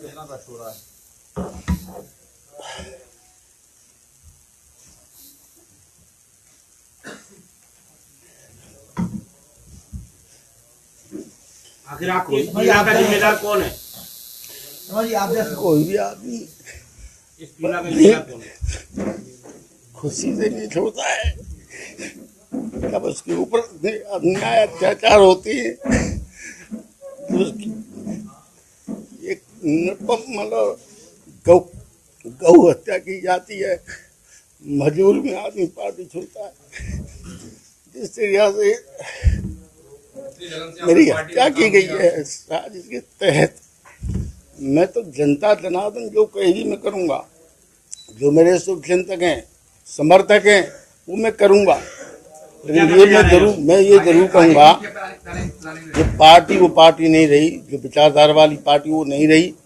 कितना रश हो रहा है। आखिर आपका जिम्मेदार कौन है? कोई भी आदमी खुशी से नहीं छोड़ता है। जब उसके ऊपर अन्याय अत्याचार होती है तो उसकी एक मतलब गौ हत्या की जाती है। मजबूरी में आदमी पार्टी छोड़ता है। जिस तरह से मेरी हत्या की गई है साजिश के तहत, मैं तो जनता जनार्दन जो कहेगी मैं करूंगा। जो मेरे शुभचिंतक हैं, समर्थक हैं, वो मैं करूंगा। लेकिन मैं ये जरूर कहूंगा कि पार्टी वो पार्टी नहीं रही, जो विचारधारा वाली पार्टी वो नहीं रही।